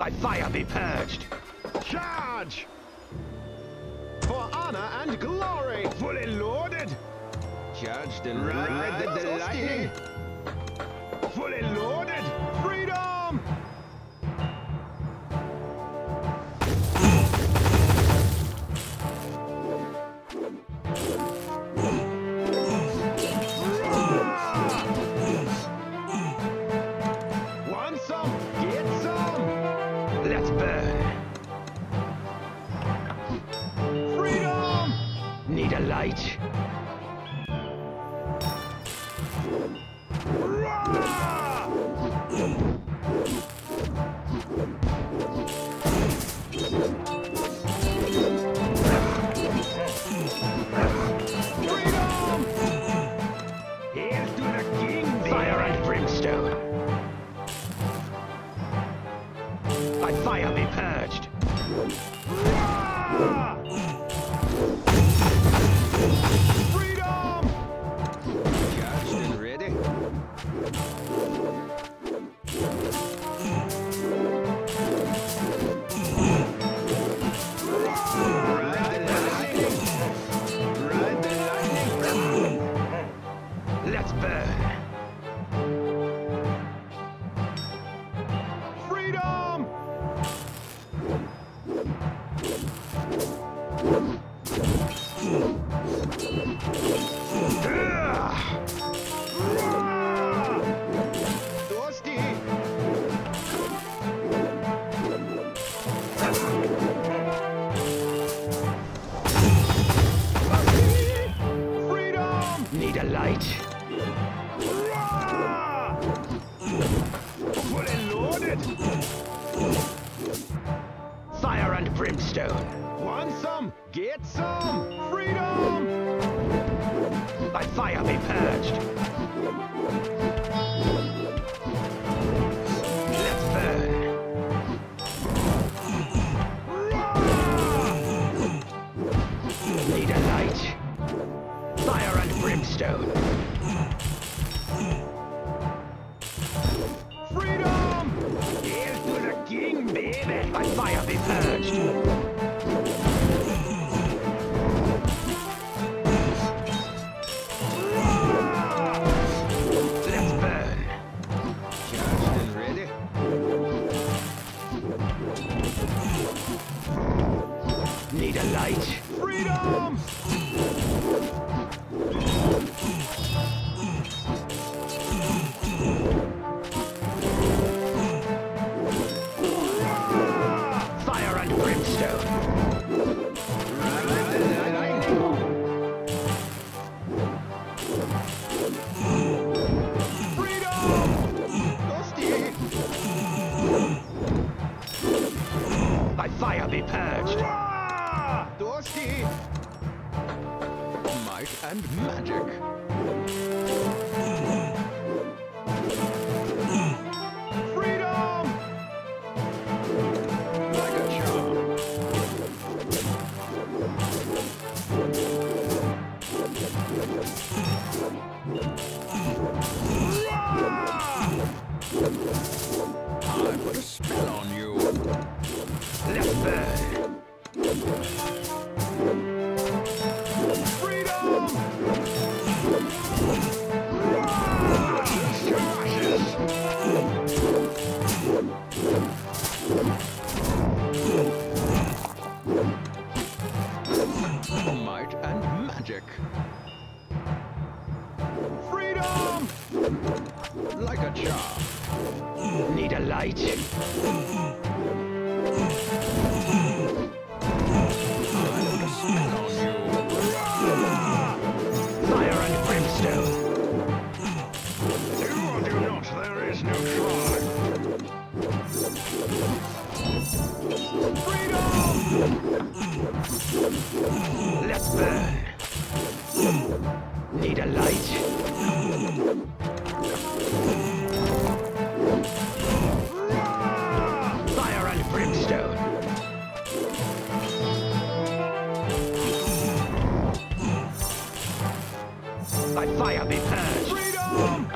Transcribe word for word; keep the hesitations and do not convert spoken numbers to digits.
By fire be purged. Charge! For honor and glory! Fully loaded! Charged and ride the lightning! Fully loaded! Freedom! By fire be purged! Freedom!